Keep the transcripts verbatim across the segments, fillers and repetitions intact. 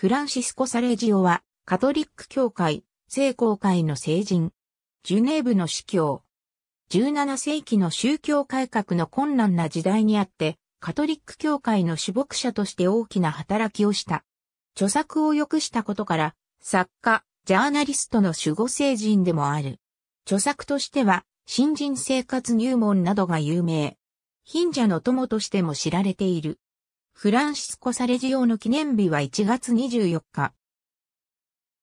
フランシスコ・サレジオは、カトリック教会、聖公会の聖人。ジュネーブの司教。じゅうななせいきの宗教改革の困難な時代にあって、カトリック教会の主牧者として大きな働きをした。著作をよくしたことから、作家、ジャーナリストの守護聖人でもある。著作としては、新人生活入門などが有名。貧者の友としても知られている。フランシスコ・サレジオの記念日はいちがつにじゅうよっか。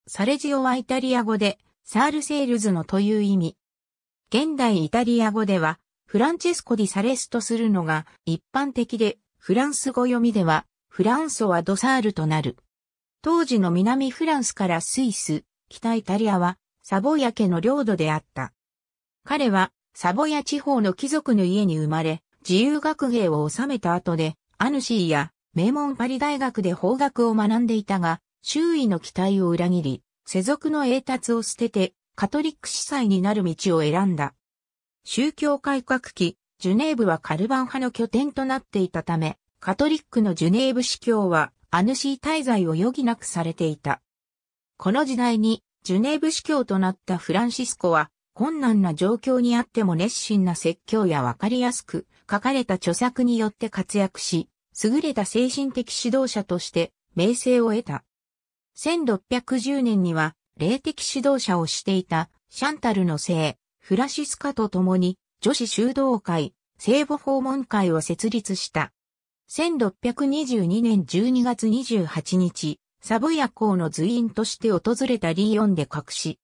サレジオはイタリア語でサール・セールズのという意味。現代イタリア語ではフランチェスコ・ディ・サレスとするのが一般的で、フランス語読みではフランソワ・ド・サールとなる。当時の南フランスからスイス、北イタリアはサヴォイア家の領土であった。彼はサヴォイア地方の貴族の家に生まれ、自由学芸を収めた後で、アヌシーや名門パリ大学で法学を学んでいたが、周囲の期待を裏切り、世俗の栄達を捨てて、カトリック司祭になる道を選んだ。宗教改革期、ジュネーブはカルバン派の拠点となっていたため、カトリックのジュネーブ司教は、アヌシー滞在を余儀なくされていた。この時代に、ジュネーブ司教となったフランシスコは、困難な状況にあっても熱心な説教やわかりやすく、書かれた著作によって活躍し、優れた精神的指導者として名声を得た。せんろっぴゃくじゅうねんには、霊的指導者をしていたシャンタルの聖フラシスカと共に女子修道会、聖母訪問会を設立した。せんろっぴゃくにじゅうにねんじゅうにがつにじゅうはちにち、サヴォイア公の随員として訪れたリヨンで隠し、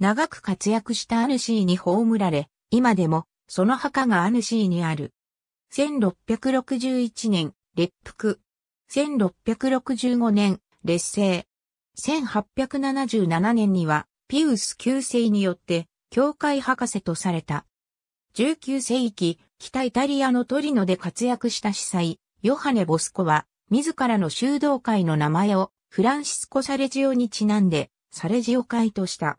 長く活躍したアヌシーに葬られ、今でもその墓がアヌシーにある。せんろっぴゃくろくじゅういちねん、列服。せんろっぴゃくろくじゅうごねん、列聖。せんはっぴゃくななじゅうななねんには、ピウスきゅうせいによって、教会博士とされた。じゅうきゅうせいき、北イタリアのトリノで活躍した司祭、ヨハネ・ボスコは、自らの修道会の名前を、フランシスコ・サレジオにちなんで、サレジオ会とした。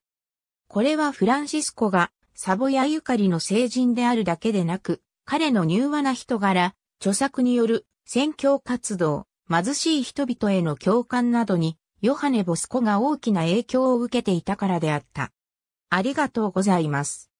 これはフランシスコが、サヴォイアゆかりの聖人であるだけでなく、彼の柔和な人柄、著作による宣教活動、貧しい人々への共感などに、ヨハネ・ボスコが大きな影響を受けていたからであった。ありがとうございます。